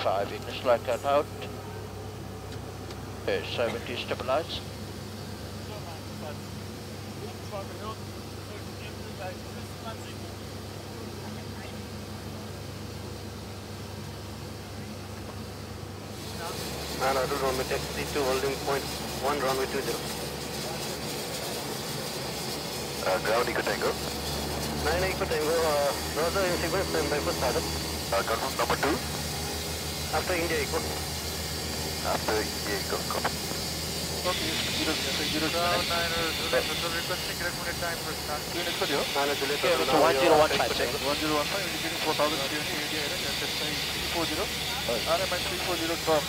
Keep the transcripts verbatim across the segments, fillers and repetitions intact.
twenty-five inch like that out. Okay, seventy stabilize. And I don't know, taxi to holding point one runway two zero. Uh, ground echo tango. Nine echo tango. Uh, roger in sequence and by first startup. Uh, confirm number two. After India echo. After India echo. Copy. Okay. Zero zero zero. Nine zero zero. Requesting recommended time for start. Unit for you. Nine zero zero. So one zero one five. One zero one five. Indicating four thousand three hundred eighty eight. And testing three four zero. R M I three four zero drop.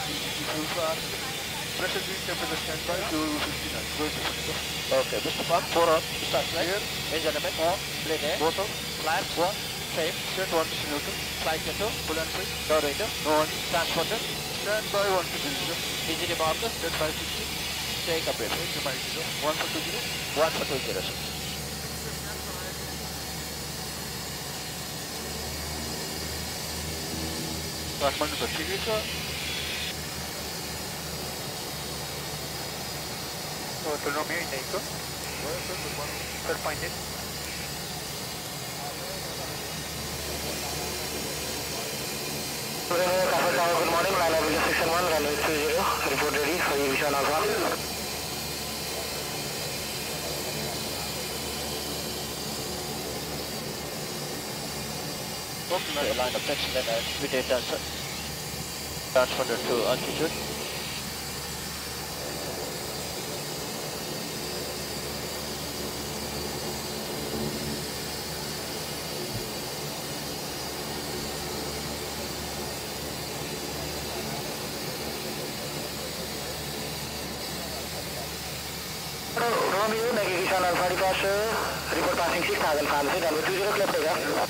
Pressure being kept in the standby to fifty-nine. Okay, Mister Park, four up, start flight. Engine element, on, blade air, rotor, flaps, one, shape, set one, distributor, flight control, pull and free, generator, no one, transporter, standby one to zero. Engine marker, set five sixty, take up it. Engine by zero, one for two zero, one for two zero. Kathmandu for signature. Autonomia in echo. Sir, find it. Good morning, line aviation section one, runway two zero, report ready for aviation alpha. Okay, line of section and speed transfer. Transfer to altitude. Report passing six thousand fans, and with two zero clip take off.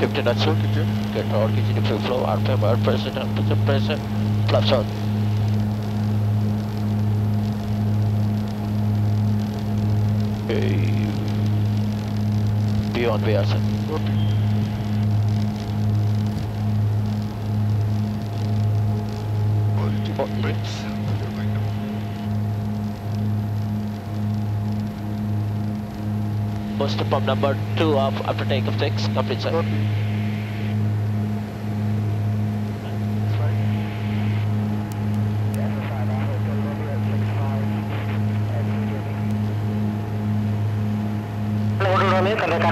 fifty knots, get all K G D fuel flow, R P M, air pressure, temperature, pressure, flaps out. Okay. Be on V R, sir. Positive breaks. Post pump number two of after takeoff six, complete sir. America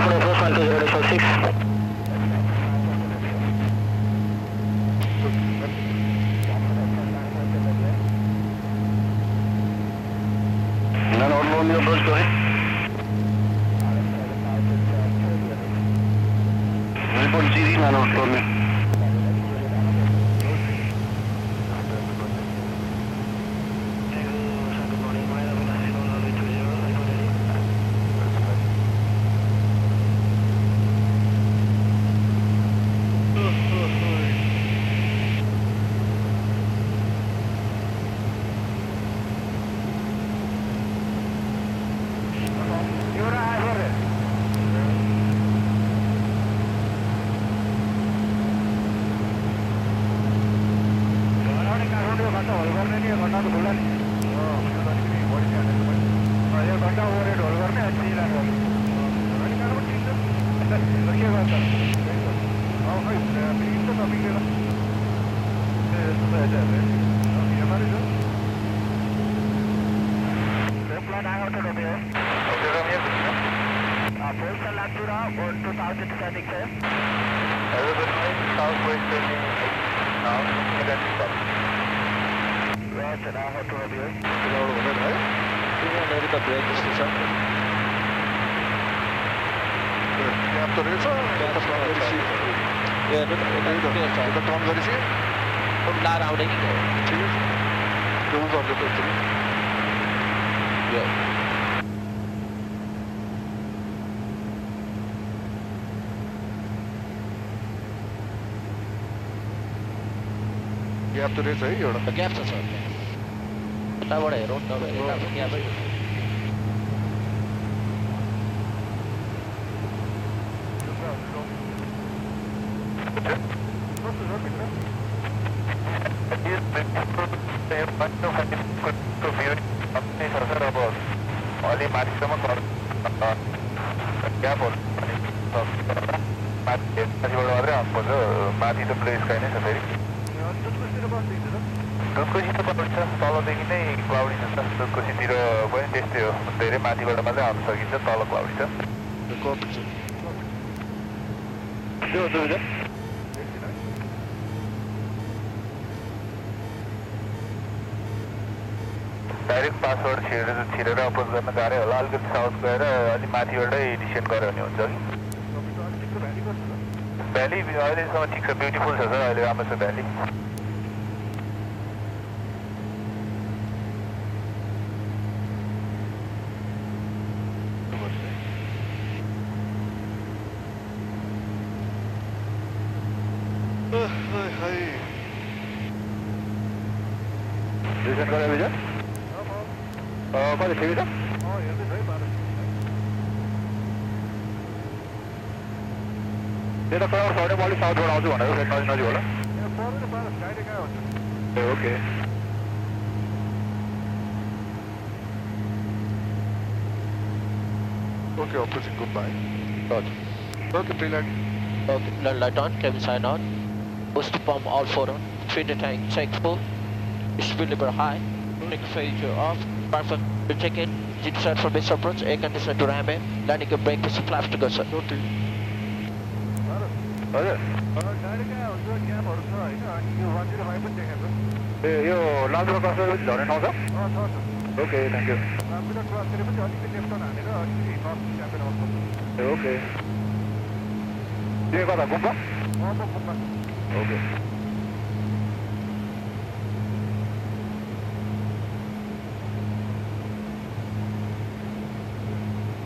break is the After it, sir. Yeah, but the Tom very safe. From that out, it is. Those are the three. Yeah. Gap to race, hey, yoda. Gap to sir. That one, road, that one, gap. Light on, cabin sign on, boost pump all four on, feeder tank check full, speed lever high, brake failure off, perfect, to check in, jib set for base approach, air conditioner to ram air, landing a brake push flaps to go sir. Okay. Hello. Okay, thank you. Okay. Do you got a Gumba? Okay.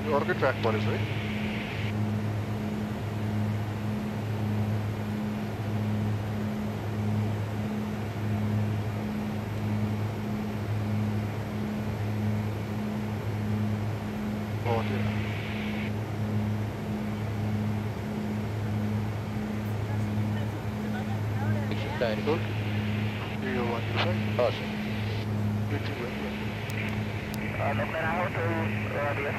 You are the track police, right? Oh, dear. Good. Do you want to say? Awesome. Good to work with. I'm going to have to order.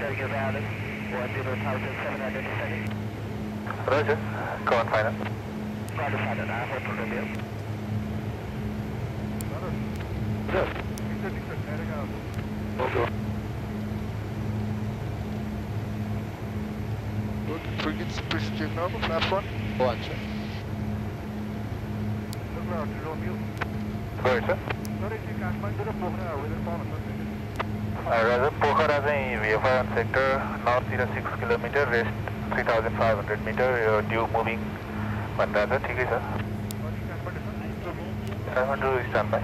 Tell you about it. one zero seven seven zero. Roger. Go on, final. Go on, final. I have to review. Sir. Okay. Good. Freaking speech check now. Last one. Go on, sir. Go ahead, sir. Rather, Pokhara V F I on sector, north zero six kilometers, rest three thousand five hundred meters, due moving. Bandra, okay, sir. Kathmandu, stand by.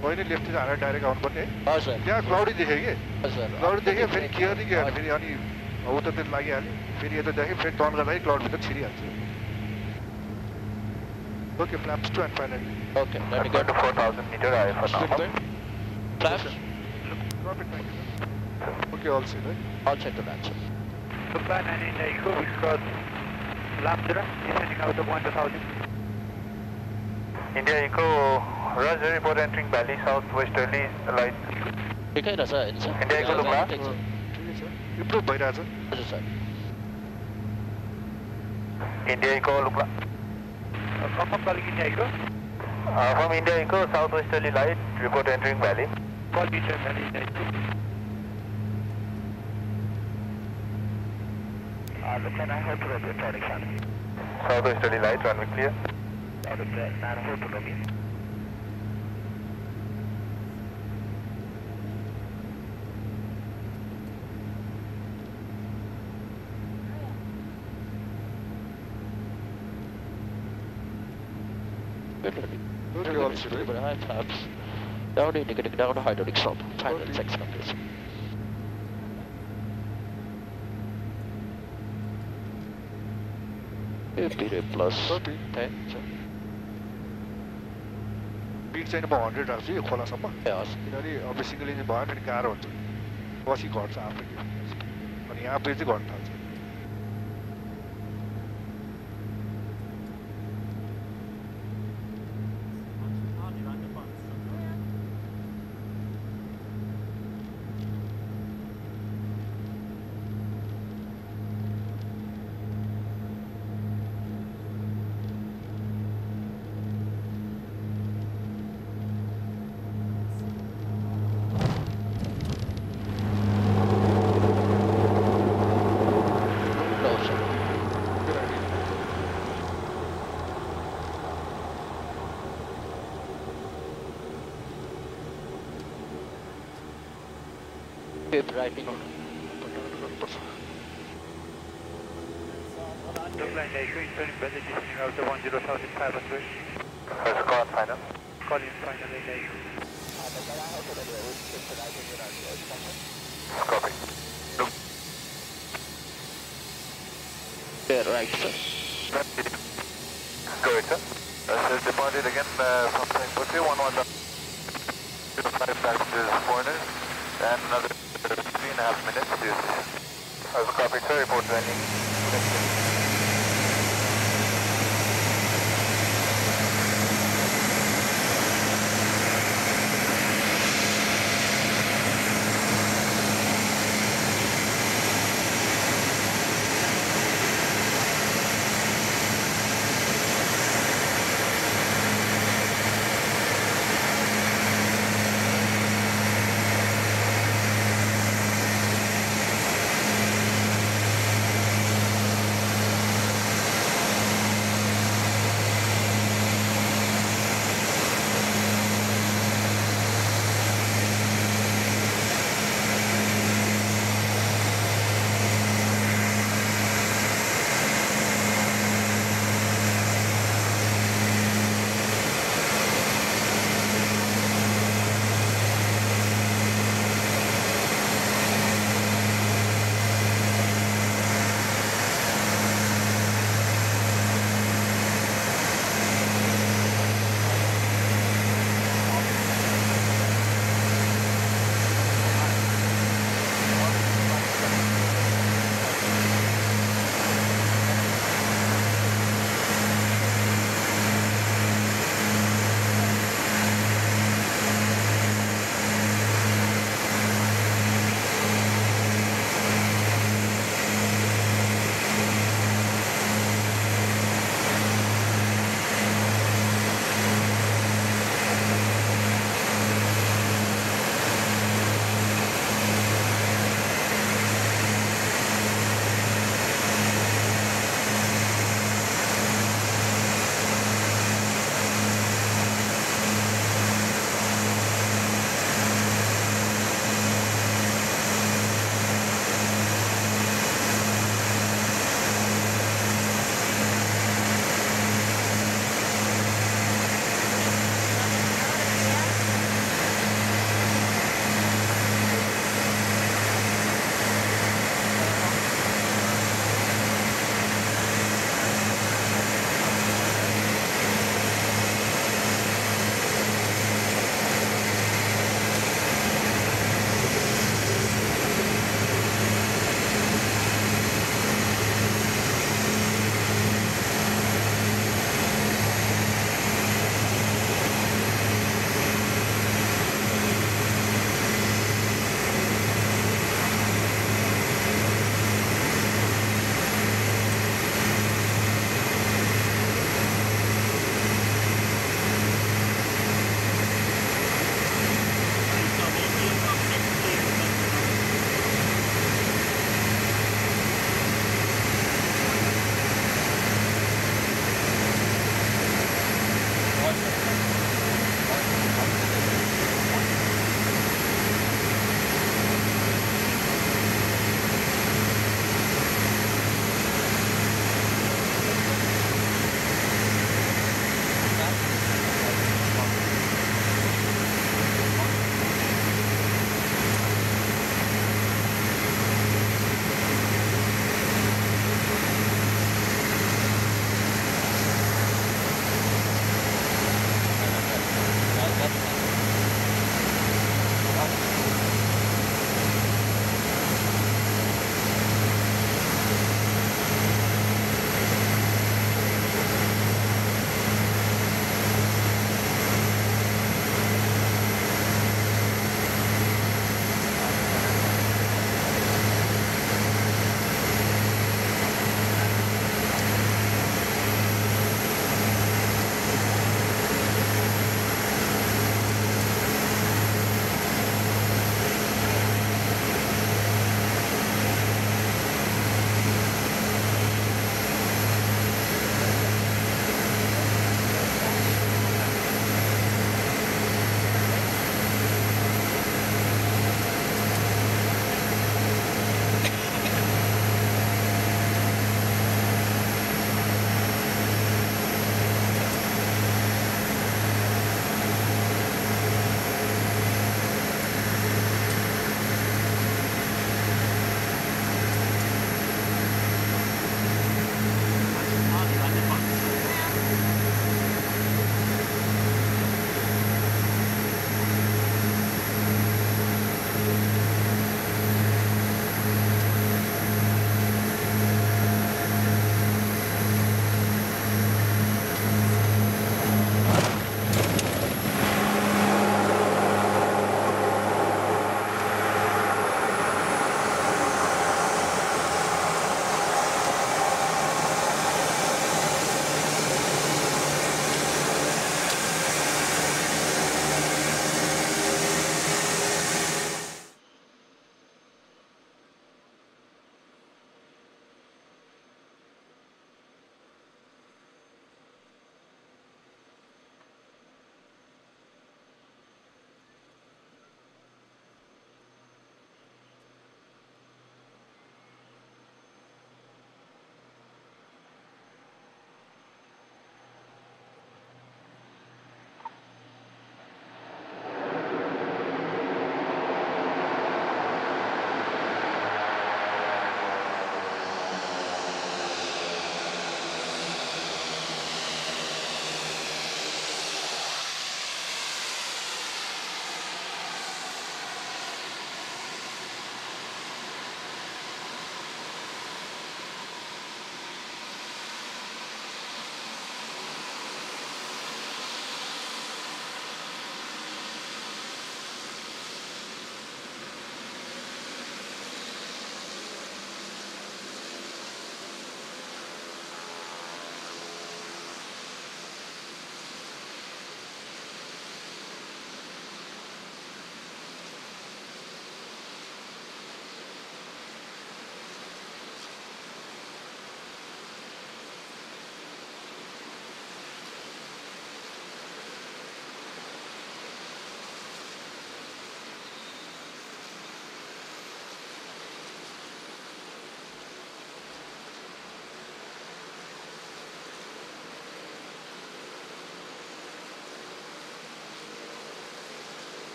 Why did you left the direct on one day? Oh, sir. Yeah, cloudy day. Oh, sir. Cloudy day, very clear. Very early. Out of the Layan, very other day, very torn the light cloud with the Syria. Okay, flaps two and finally. Okay, let me go to four thousand meters. I for now. Flaps? Okay, all set, right? All set to that, sir. The plan and in a cool cross. Lambda, descending out of one thousand. India Eco. Roger, report entering valley southwesterly light. Okay, that's it. India Eco Lukla. Improve by that, sir. India Eco Lukla. From India Eco? From India Eco, southwesterly light, report entering valley. Call India Eco. Look, can I help you with your traction? Southwesterly light, runway clear. Now, look, I hope to log in. down indicating down hydraulic stop. Final section of this. Period plus ten. Beat sign about one hundred hours, you call us up. Yes. Every single engine bar and car also. Was he got after you? And he after the gun. Writing on of the one zero thousand five hundred. Call final. Call in final issue. Copy. There, right, sir. Go ahead, sir. Uh, so departed again uh, from Saint One one five passengers, foreigners, and another. Three and a half minutes, please. I've copied, sir. Report landing.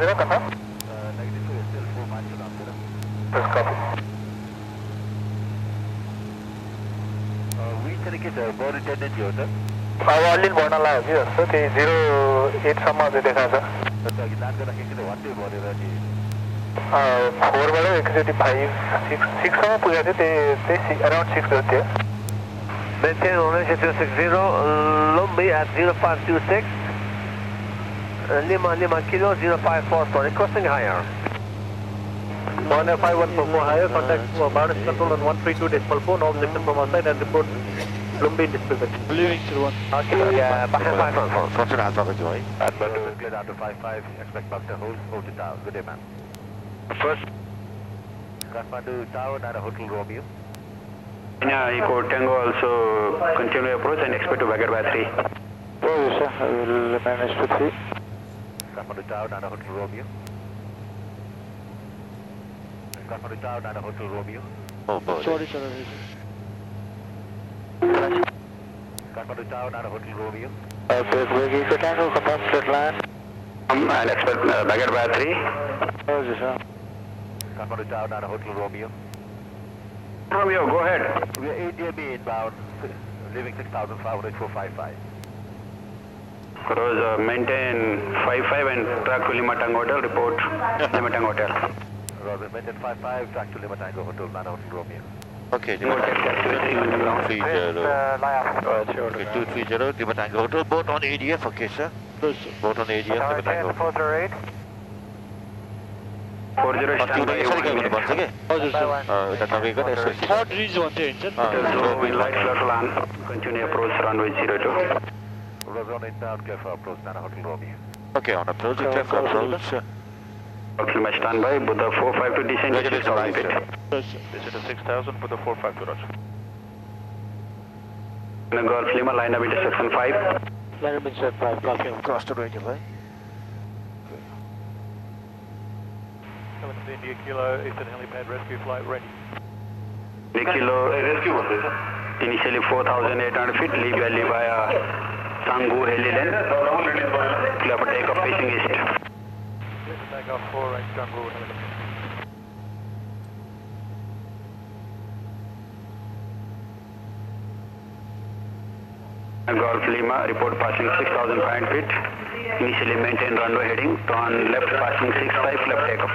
zero, Qatar? Uh, negative two, it's still four miles to down zero. Yes, copy. Uh, which target is board attendant here, sir? I will only board alive, yes, sir. The zero eight samma they dekha, sir. Sir, you can't get a one day board here, sir. Four board, exit five, six, six samma puja the, they around six got there. Maintain only six zero, Lombi at zero five two six. Lima Lima Kilo zero five four four, requesting higher. one F I one Pomo higher, contact Barnes Control on one three two decimal four, no objection from our side and report Lumbi display. Leaving zero one. Okay, yeah, five five one four. Control has rocket joy. Kathmandu, clear out to five five, expect Buster Holt, hold it down. Good day, man. First, Kathmandu Tower, not a hotel Romeo. China, Eco Tango also continue approach and expect to back by three. Oh, yes, sir, I will manage to see. Kathmandu Tower, Nana Hotel Romeo. Kathmandu Tower, Nana Hotel Romeo. Oh, boy. Sorry, sir. Kathmandu Tower, Nana Hotel Romeo. Uh, please, we need to tackle capacity land. Um, I'll expect uh, Bagger by three. Oh, yes, sir. Kathmandu Tower, Nana Hotel Romeo. Romeo, go ahead. We are A D M B inbound, leaving six thousand five hundred four fifty-five. Cross, uh, maintain five five and track to Lima Tango Hotel, report Lima Tango Hotel. Roger, maintain five five, track to Lima Tango Hotel, Nana Hotel Romeo. Okay, Lima Tango Hotel, two three zero, Lima Tango Hotel, both on A D F, okay sir? Both on A D F, Lima Tango Hotel. four zero eight. four zero eight, stand by you. four three zero one eight, sir. So, we like to land, continue approach runway zero two. On inbound, careful approach, Nana Hotel Romeo. Okay, on approach, careful approach. Hotel Mesh standby, Buddha four five two descent. Roger, it's all right, sir. Descent to six thousand, Buddha four five two, Roger. Gulf Lima, line up intersection five. Line up intersection five, blocking across to regular. Coming to India Kilo, Eastern Helipad rescue flight ready. India Kilo, initially four thousand eight hundred feet, leave your leave via Sangu Heli Land, clear for takeoff facing east. Clear for takeoff for right Sangu Heli Land. Golf Lima, report passing six thousand five hundred feet. Initially maintain runway heading, turn left passing six five, left takeoff.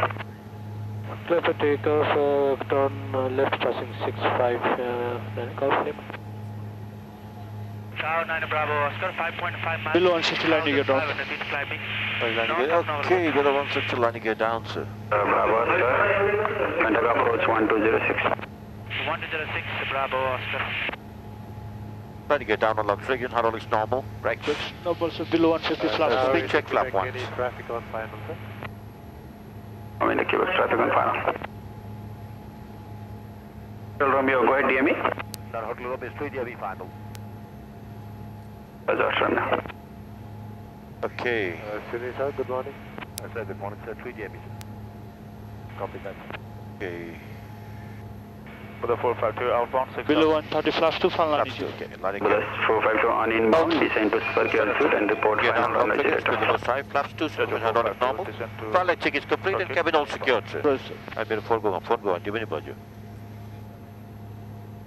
Clear for takeoff, uh, turn uh, left passing six five, uh, Golf Lima. Tower nine Bravo Oscar, five point five miles. Below one sixty line you get down. Okay, you got a one sixty line, you get down, sir. Uh, Bravo Oscar, and approach one two zero six. one two zero six, Bravo Oscar. Trying to get down on Luxrigan, hydraulics normal, right clicks? Normal, sir, below one fifty slap. Uh, Speed check flap one. Traffic on final, sir. I'm in the Quebec, traffic on final. Hotel Romeo, go ahead, D M E. Sir, Hotel Romeo is three D M E final. Okay. Uh, Sunil sir, good morning. Uh, sir, good morning sir, three D M E sir. Copy that. Okay. For the four five two outbound six. Below one thirty flaps to final line. Okay. four five two on inbound, descend to circular foot and report final on the generator. five flaps to sir, hydraulic normal. Final check is complete and cabin all secured sir. I better phone go on, phone go on, do you have any budget?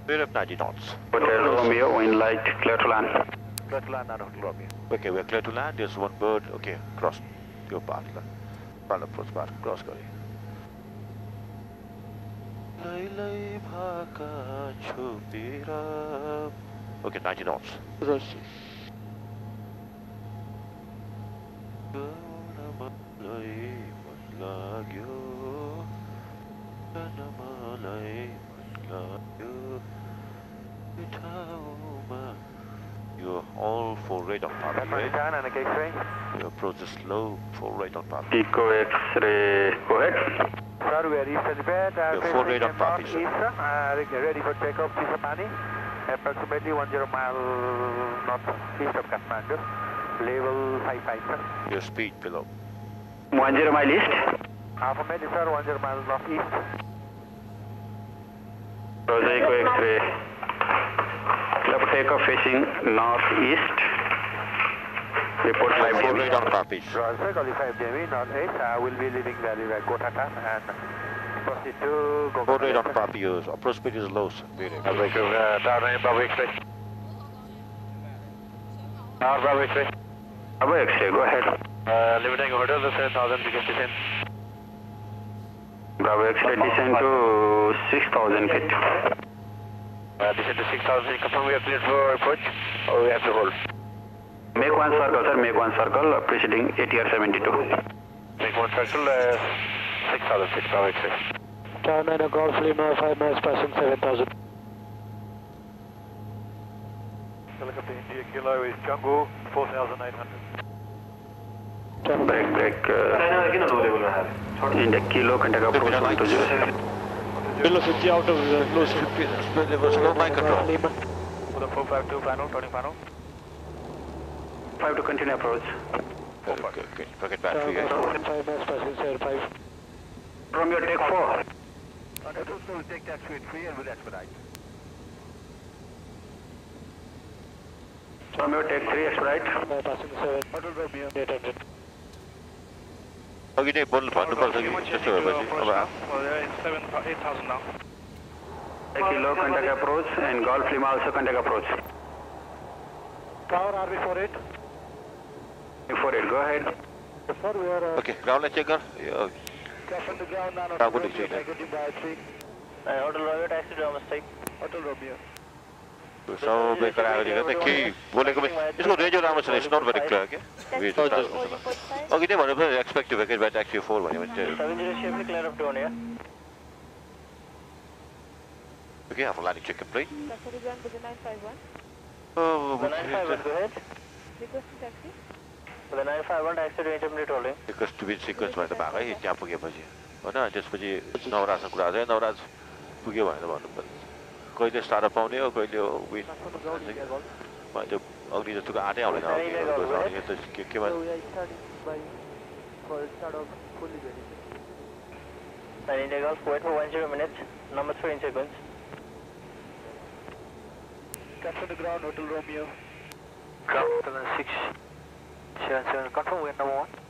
We're up ninety knots. Hotel Romeo, wind light, clear to land. Clear to land, Nana Hotel Romeo. Okay, we're clear to land, there's one bird, okay, cross your path. Final approach path, cross go. Okay, ninety knots. You are all for radar path. You approach the slope for radar path. Eco X-ray, go ahead. Sir, we are east and bed. You are for radar path, sir. East, uh, ready for takeoff, Kisapani. Approximately one hundred miles northeast of Kathmandu. Level five five, sir. Your speed below. one hundred mile east. Half a mile, sir, one hundred miles northeast. Roger, Eco X-ray. Takeoff facing northeast. Report five D M E, not copies. Roger, sir, call five D M E, not eight. I will be leaving value at Kottatan and proceed to Gokarna. Border not copies. Approach speed is low, sir. Thank you. Darwin, Babu Express. Darwin, Babu Express. Babu Express, go ahead. Uh, limiting hotel, sir, thousand feet descent. Babu Express descent to six thousand feet. Uh, descend to six thousand, confirm we are cleared for approach or we have to hold? Make one circle, sir, make one circle, uh, preceding A T R seventy-two. Make one circle, uh, six thousand, six thousand, Town nine golf, Lima, five miles passing seven thousand. Helicopter India Kilo is Jungle, four thousand eight hundred. Break, break. Uh, India Kilo, contact approach one two zero. Velocity out of the close speed. Slow by control. four five two final, turning final. five to continue approach. Okay, okay. Forget battery, guys. five, five, five, five, five. Romeo, take four. We'll take that speed three and we'll expedite. Romeo, take three, expedite. Passing seven. Romeo, eight hundred. Okay, take both one, two parts. Just over. eight thousand now. Kilo, contact approach, and Golf Lima also contact approach. Tower R B forty-eight. forty-eight, go ahead. Yes, sir, we are. Uh, okay, ground line checker. Yeah. Captain to ground, nine hotel Romeo, taxi to domestic. Hotel Romeo. So, we can have a key. It's not very clear, okay? We just okay, they want to expect to vacate by taxi four. seven zero seven clear of down here. Okay, I have a landing check complete. nine five one. Oh, the nine five one, go ahead. Request to taxi. The nine five one taxi to intermediate holding. Because to be sequenced by the bag, it's jump again. Oh, no, just for the Navras and Kuraz, Navras, Pugiva, the one. कोई तो start up होने हो कोई तो we मतलब अगली जो तुका आने वाले ना ये तो क्या बात I need a golf, wait for one zero minutes, number three in sequence. Cut to the ground, Hotel Romeo. Cut to the six seven seven, confirm we are number one.